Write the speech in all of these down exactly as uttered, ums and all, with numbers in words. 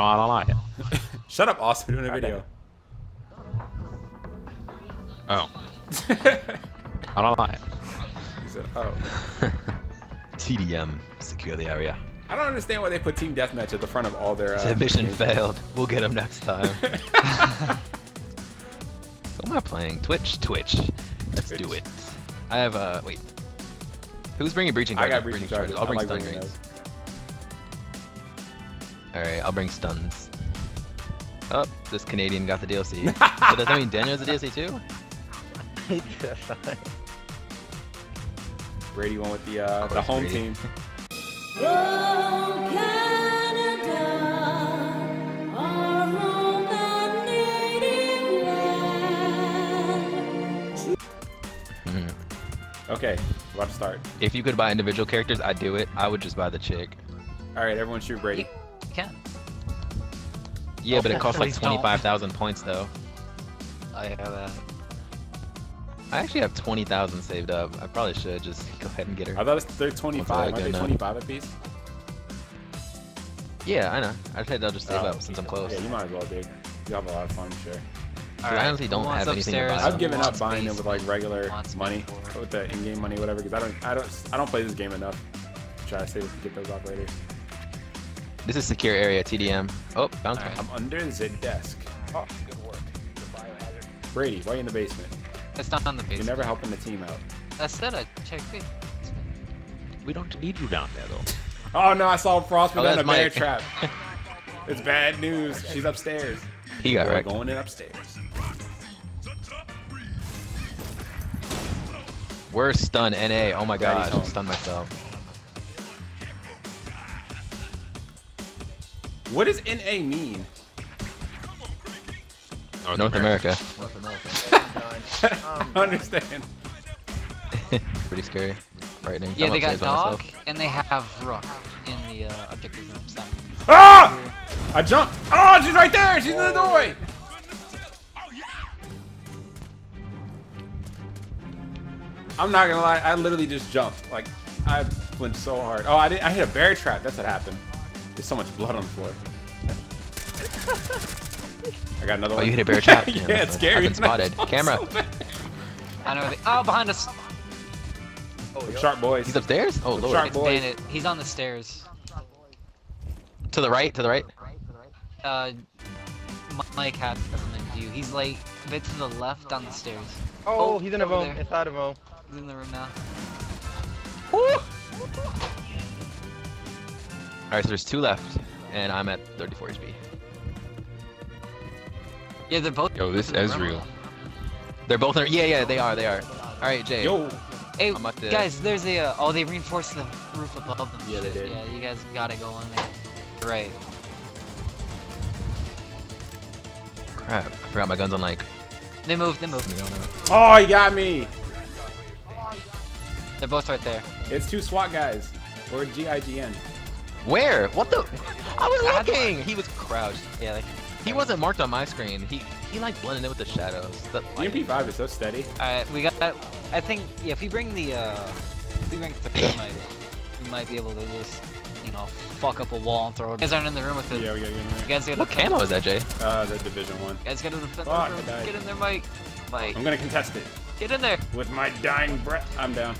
I don't, I don't like it. Shut up, Austin. We're doing a video. Oh. I don't like it. He said, oh. T D M. Secure the area. I don't understand why they put Team Deathmatch at the front of all their... Uh, the mission games. Failed. We'll get them next time. What am I playing? Twitch? Twitch. Let's Twitch. do it. I have a... Uh, wait. Who's bringing breaching charges? I got breaching charges. I'll bring like stun grenades. Alright, I'll bring stuns. Oh, this Canadian got the D L C. So does that mean Daniel has the D L C too? Brady went with the uh, the home Brady. team. Oh, Canada, our home and native land. Mm-hmm. Okay, we're about to start. If you could buy individual characters, I'd do it. I would just buy the chick. Alright, everyone shoot Brady. You can. Yeah, oh, but it costs like twenty-five thousand points though. I have that. I actually have twenty thousand saved up. I probably should just go ahead and get her. I thought they're twenty-five. Are they twenty-five apiece? Yeah, I know. I said I'll just save oh, up since I'm close. Yeah, you might as well, dude. You have a lot of fun, sure. All right. I honestly don't have anything to buy. I've given up buying them with like regular money, with the in-game money, whatever. Because I don't, I don't, I don't play this game enough. Try to save get those off later. This is secure area, T D M. Oh, bounce right. I'm under the desk. Oh, good work. The biohazard. Brady, why are you in the basement? That's not on the basement. You're never helping the team out. I said I checked it. We don't need you down there, though. Oh, no, I saw Frost within oh, a bear trap. It's bad news. She's upstairs. He got right. going in upstairs. We're stunned, N A. Oh, my God. I stunned myself. What does N A mean? North, North America. America. North America. I don't understand. Pretty scary. Frightening. Yeah, they got dog, and they have Rook in the uh, objective room. Stop. Ah! I jumped! Oh, she's right there! She's Whoa. in the doorway! I'm not gonna lie, I literally just jumped. Like, I flinched so hard. Oh, I, did, I hit a bear trap. That's what happened. There's so much blood on the floor. I got another oh, one. Oh, you hit a bear trap? Yeah, yeah, it's scary. It's spotted. Camera. So I know. They, oh, behind us. Oh, sharp boys. He's upstairs? Oh, Lord. Sharp boys. Bandit. He's on the stairs. To the right? To the right? Uh, Mike had something to do. He's like a bit to the left on the stairs. Oh, oh he's in a room. It's out of room. He's in the room now. Woo! All right, so there's two left, and I'm at thirty-four H P. Yeah, they're both. Yo, this Ezreal. They're both. In, yeah, yeah, they are. They are. All right, Jay. Yo. Hey, the... guys. There's a. Uh, oh, they reinforced the roof above them. Yeah, they did. Yeah, you guys gotta go on there. Right. Crap! I forgot my guns on like. They moved. They moved. Oh, you got me. They're both right there. It's two SWAT guys or G I G N. Where? What the? I was looking! I to... He was crouched. Yeah, like, he wasn't marked on my screen. He he like blended in with the shadows. The M P five is so steady. Alright, we got that. I think, yeah, if we bring the, uh, if we bring the thermite, we might be able to just, you know, fuck up a wall and throw it. You guys aren't in the room with it. Yeah, we gotta get in there. You guys gotta what defend. camo is that, Jay? Uh, the Division one. You guys gotta defend oh, the room. Get in there, Mike. Mike. I'm gonna contest it. Get in there. With my dying breath. I'm down.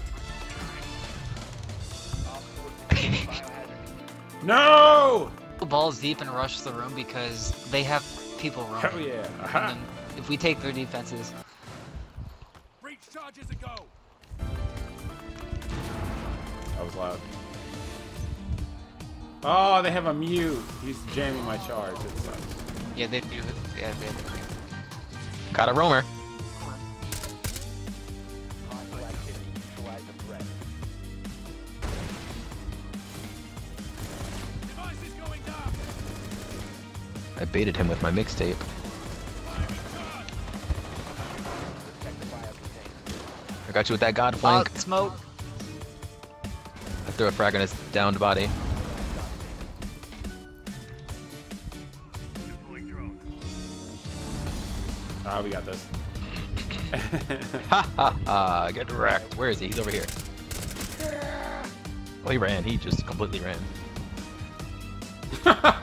No! Balls deep and rush the room because they have people running. Hell yeah. Uh-huh. And then if we take their defenses. Breach charges ago. That was loud. Oh, they have a mute. He's jamming my charge. It sucks. Yeah, they do. Yeah, they do. Got a roamer. I baited him with my mixtape. I got you with that god flank. Oh, smoke. I threw a frag on his downed body. Ah, we got this. Ha ha ha! Get wrecked. Where is he? He's over here. Oh, he ran. He just completely ran.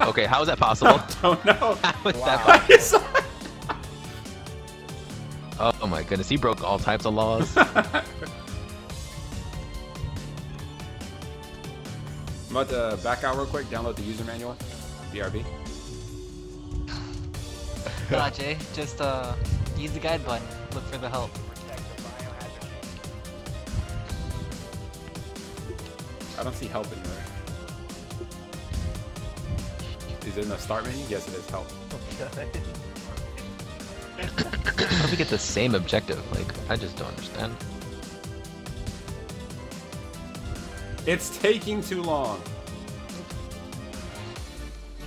Okay, how is that possible? I don't know. How is wow. that possible? Oh my goodness, he broke all types of laws. I'm about to back out real quick, download the user manual. B R B. Nah, Jay, just uh, use the guide button. Look for the help. I don't see help anywhere. Is it in the start menu? Yes, it is help. Okay. How do we get the same objective? Like, I just don't understand. It's taking too long.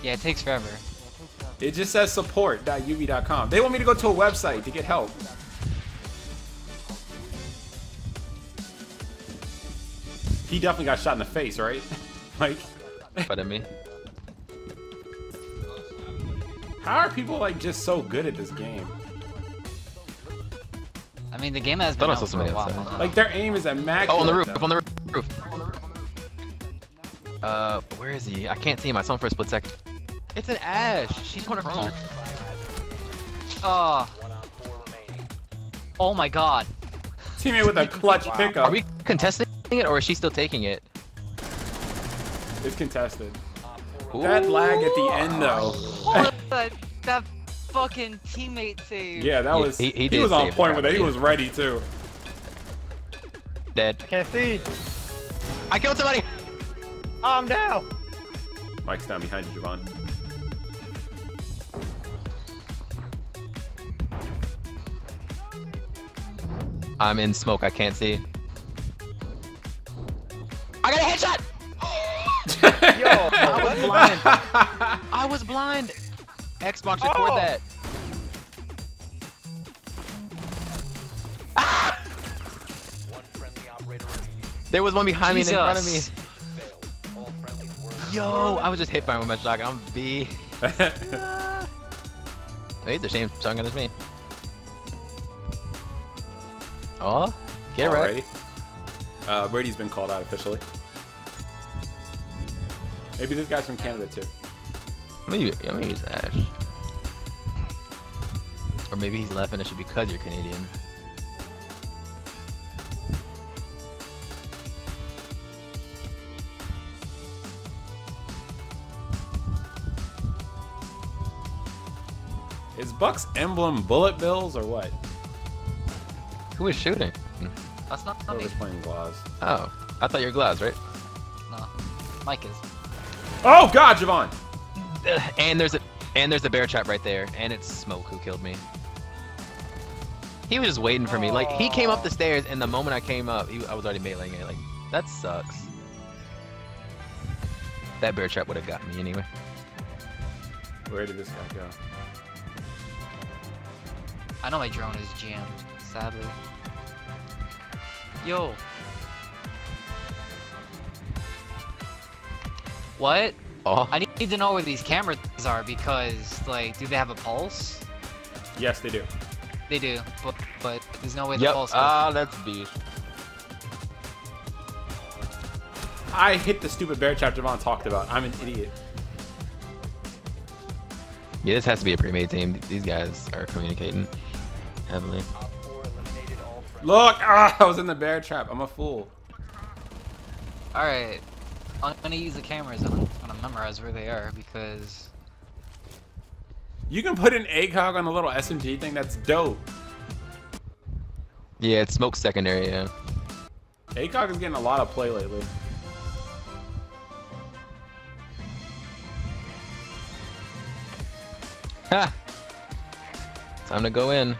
Yeah, it takes forever. It just says support dot U B dot com. They want me to go to a website to get help. He definitely got shot in the face, right? Like, pardon me. How are people like just so good at this game? I mean, the game has been out for a while. Like their aim is at max. Oh, on the roof! Up on the roof! Uh, where is he? I can't see him. I saw him for a split second. It's an Ashe. She's going wrong. Oh. Oh my God. Teammate with a clutch pickup. Are we contesting it or is she still taking it? It's contested. Ooh. That lag at the end though. That, that fucking teammate save. Yeah, that was. He, he, he, he was on point with it. He was ready too. Dead. I can't see. I killed somebody. Oh, I'm down. Mike's down behind you, Javon. I'm in smoke. I can't see. I got a headshot. Yo, I was blind. I was blind. Xbox, record oh. that. Ah! One friendly operator. There was one behind Jesus. me and in front of me. Yo, I was just hit by one with my shotgun. I'm B. uh, he's the same shotgun as me. Oh, get right. Uh, Brady's been called out officially. Maybe this guy's from Canada too. Maybe, yeah, maybe it's Ashe. Or maybe he's laughing at you because you're Canadian. Is Buck's emblem bullet bills or what? Who is shooting? That's not me. I was playing Glaz. Oh, I thought you were Glaz, right? No, Mike is. Oh God, Javon! And there's a and there's a bear trap right there, and it's Smoke who killed me. He was just waiting for me. Like he came up the stairs, and the moment I came up, he, I was already meleeing it. Like that sucks. That bear trap would have got me anyway. Where did this guy go? I know my drone is jammed, sadly. Yo. What? Oh. I need to know where these cameras are because, like, do they have a pulse? Yes, they do. They do, but, but there's no way yep. the pulse goes. Ah, that's B. I hit the stupid bear trap Javon talked about. I'm an idiot. Yeah, this has to be a pre-made team. These guys are communicating heavily. Look! Ah, I was in the bear trap. I'm a fool. Alright. I'm gonna use the cameras. I'm gonna memorize where they are because you can put an ACOG on the little S M G thing. That's dope. Yeah, it's Smoke secondary. Yeah. ACOG is getting a lot of play lately. Ha! Time to go in.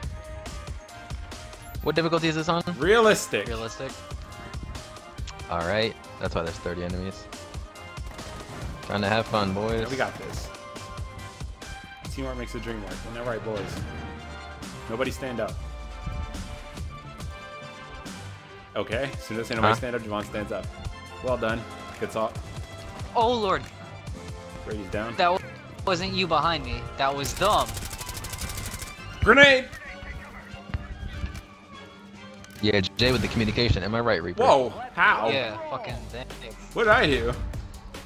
What difficulty is this on? Realistic. Realistic. All right. That's why there's thirty enemies. Trying to have fun, boys. Yeah, we got this. Teamwork makes the dream work. And they're right, boys. Nobody stand up. Okay. As soon as anybody huh? stand up, Javon stands up. Well done. Good talk. Oh, Lord. Brady's down. That wasn't you behind me. That was them. Grenade! Yeah, Jay with the communication. Am I right, Reaper? Whoa, how? Yeah, fucking thanks. What did I do?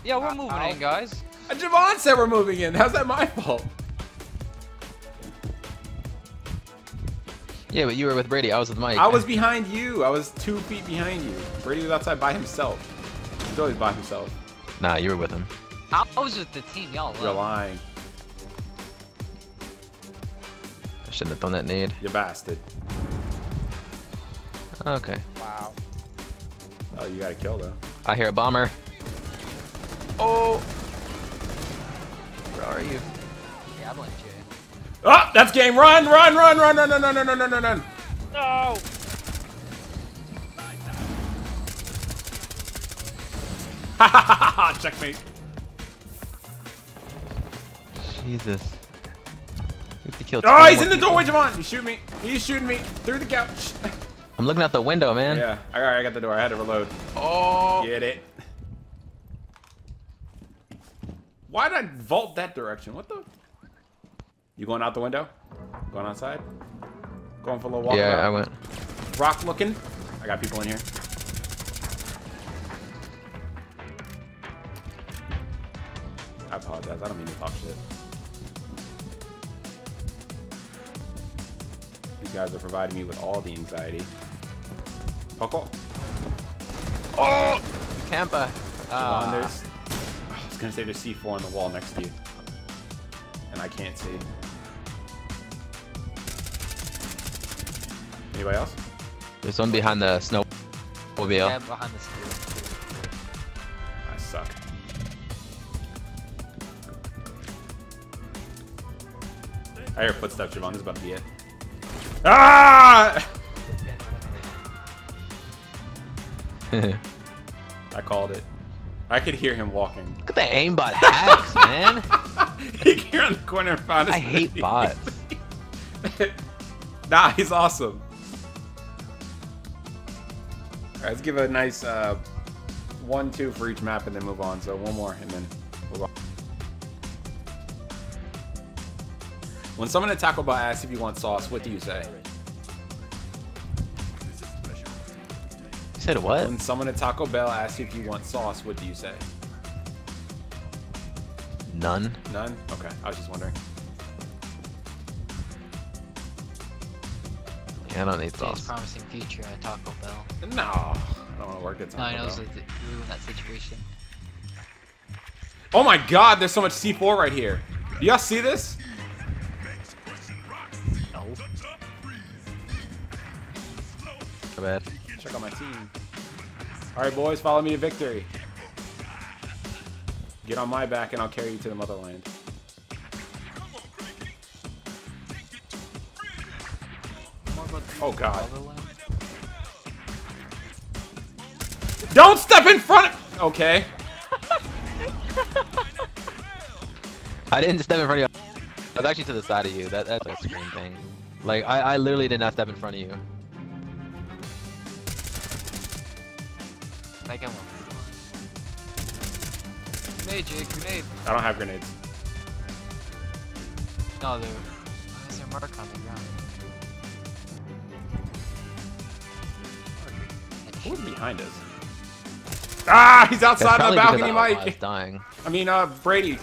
Yeah, we're moving in, guys. Javon said we're moving in. How's that my fault? Yeah, but you were with Brady. I was with Mike. I was behind you. I was two feet behind you. Brady was outside by himself. He's always by himself. Nah, you were with him. I was with the team. Y'all were lying. I shouldn't have done that nade. You bastard. Okay. Wow. Oh, you got a kill though. I hear a bomber. Oh. Where are you? Yeah, I blame Jay. Oh, that's game. Run, run, run, run, run, run, run, run, run, run, run. No. Ha ha ha ha! Checkmate. Jesus. He killed oh, he's in the people. doorway, Javon. He's shooting me. He's shooting me through the couch. I'm looking out the window, man. Yeah. All right, I got the door. I had to reload. Oh. Get it. Why did I vault that direction? What the? You going out the window? Going outside? Going for a little walk? Yeah, around. I went. Rock looking. I got people in here. I apologize. I don't mean to talk shit. These guys are providing me with all the anxiety. Puckle. Oh! Tampa. Uh, there's, I was going to say there's C four on the wall next to you. And I can't see. Anybody else? There's one behind the snow. Over here. Yeah, behind the snow. I suck. I hear footsteps, Javon. This is about to be it. Ah! I called it. I could hear him walking. Look at the aimbot hacks, man. He came around the corner and found us. I hate bots. Nah, he's awesome. All right, let's give a nice uh, one, two for each map and then move on. So one more and then move on. When someone at Taco Bell asks if you want sauce, what do you say? You said what? When someone at Taco Bell asks if you want sauce, what do you say? None. None? Okay, I was just wondering. Yeah, I don't need sauce. Promising future at Taco Bell. No, I don't want to work at Taco Bell. No, I know, it's like ruin that situation. Oh my God, there's so much C four right here. Do y'all see this? Bad. Check out my team. All right, boys, follow me to victory. Get on my back, and I'll carry you to the motherland. Oh God! Don't step in front of. Okay. I didn't step in front of you. I was actually to the side of you. That that's a screen thing. Like I, I literally did not step in front of you. I got one. Grenade, Jake, grenade. I don't have grenades. No, dude. Why is there a mark on the ground? Who's behind us? Ah, he's outside my balcony, Mike. He's dying. I mean, uh, Brady.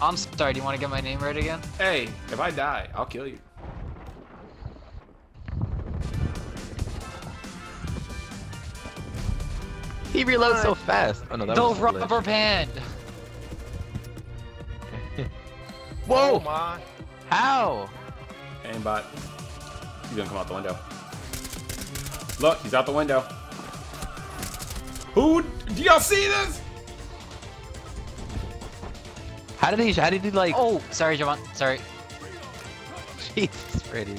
I'm sorry. Do you want to get my name right again? Hey, if I die, I'll kill you. He reloads so fast. Oh no, that was rubber band. Whoa! Oh my. How? Aimbot. He's gonna come out the window. Look, he's out the window. Who? Do y'all see this? How did he? How did he like? Oh, sorry, Javon. Sorry. Jesus, Brady.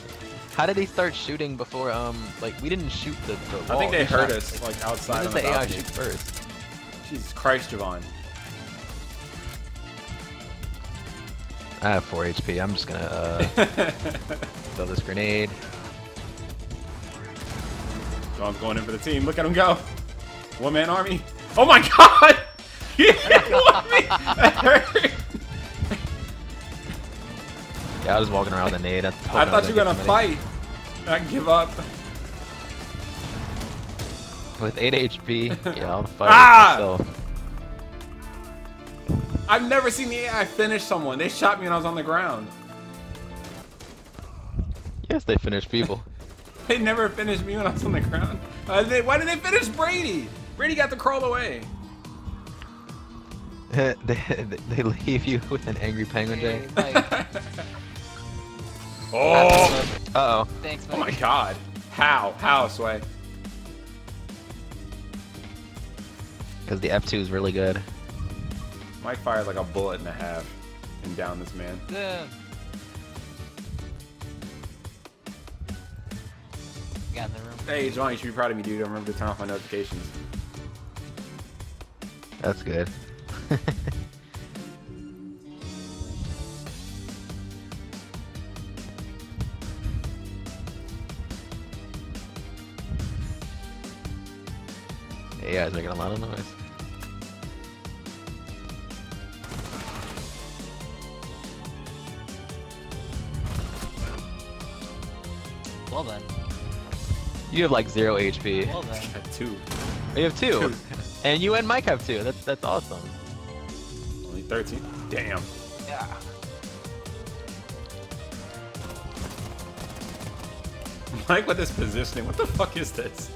How did they start shooting before, um, like, we didn't shoot the, the wall. I think they heard us, like, outside. When did the A I shoot first? Jesus Christ, Javon. I have four H P. I'm just gonna, uh, throw this grenade. Javon's going in for the team. Look at him go. One-man army. Oh, my God! He hit one me! That hurt! Yeah, I was walking around with a nade. I thought you were gonna fight. I give up. With eight H P, yeah, I'll fight myself. I've never seen the A I finish someone. They shot me when I was on the ground. Yes, they finish people. They never finished me when I was on the ground. Uh, they, why did they finish Brady? Brady got to crawl away. they, they leave you with an angry penguin, Jay. Oh! Uh-oh. Thanks, Mike. Oh my god. How? How, Sway? Because the F two is really good. Mike fired like a bullet and a half and down this man. Yeah. Got in the room. Hey, John, you should be proud of me, dude. I remember to turn off my notifications. That's good. Yeah, guys making a lot of noise. Well then. You have like zero H P. Well then. Two. You have two. two. And you and Mike have two. That's that's awesome. Only thirteen. Damn. Yeah. Mike with his positioning. What the fuck is this?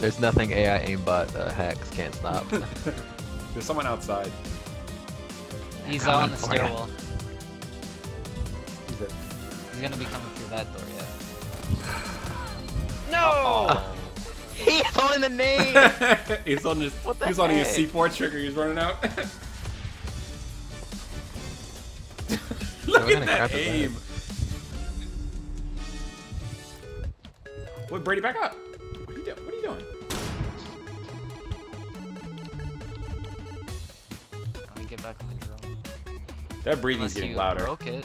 There's nothing A I aimbot uh, hacks can't stop. There's someone outside. He's Come on the stairwell. He's, He's gonna be coming through that door, yeah. No! Oh. He's holding the name! He's on his, what the he's holding his C four trigger, he's running out. Look at that aim! Wait, Brady, back up! What are you, do what are you doing? Let me get back on the drone. That breathing's getting louder. Broke it.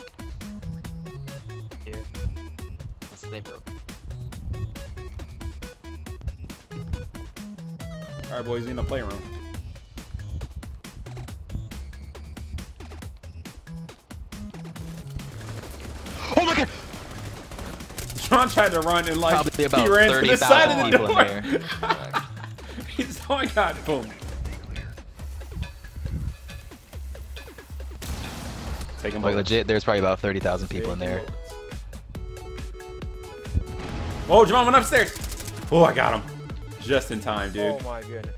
Here. Unless they broke it. Alright, boys, in the playroom. Oh my god! John tried to run and like he ran to the side of the door. He's oh my god, boom. Take him like legit. There's probably about thirty thousand people in there. Oh, John went upstairs. Oh, I got him, just in time, dude. Oh my goodness.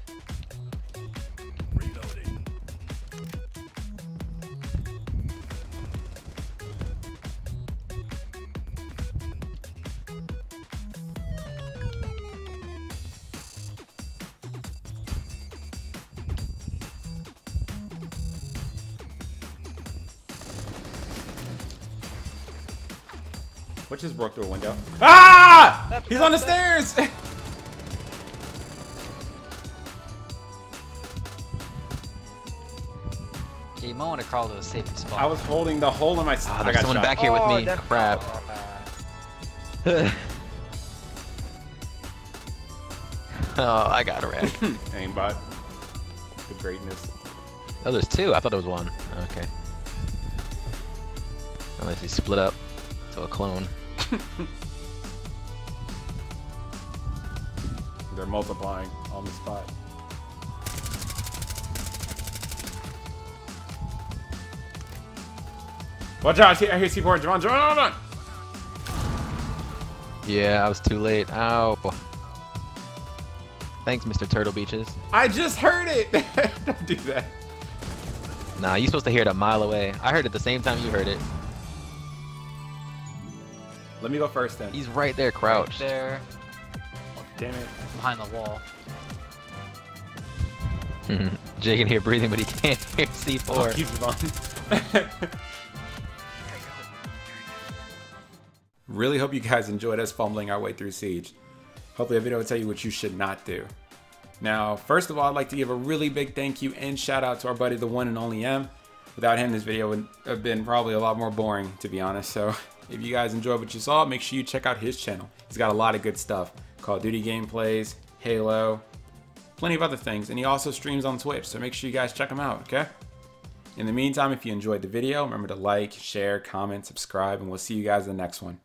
Which just broke through a window. Ah! That's He's on the that. stairs! Okay, you might want to crawl to a safe spot. I was holding the hole in my side. Oh, there's I got someone shot. back here with oh, me. Crap. Oh, I got a wreck. Aimbot. The greatness. Oh, there's two. I thought it was one. Okay. Unless he split up. So a clone. They're multiplying on the spot. Watch out! I hear C four. Javon, Javon! Yeah, I was too late. Ow. Thanks, Mister Turtlebeaches. I just heard it! Don't do that. Nah, you're supposed to hear it a mile away. I heard it the same time you heard it. Let me go first then. He's right there, crouched. Right there. Oh, damn it. Behind the wall. Jay can hear breathing, but he can't hear C four. Keep it on. Really hope you guys enjoyed us fumbling our way through Siege. Hopefully, a video will tell you what you should not do. Now, first of all, I'd like to give a really big thank you and shout out to our buddy, the one and only M. Without him, this video would have been probably a lot more boring, to be honest. So. If you guys enjoyed what you saw, make sure you check out his channel. He's got a lot of good stuff. Call of Duty gameplays, Halo, plenty of other things. And he also streams on Twitch, so make sure you guys check him out, okay? In the meantime, if you enjoyed the video, remember to like, share, comment, subscribe, and we'll see you guys in the next one.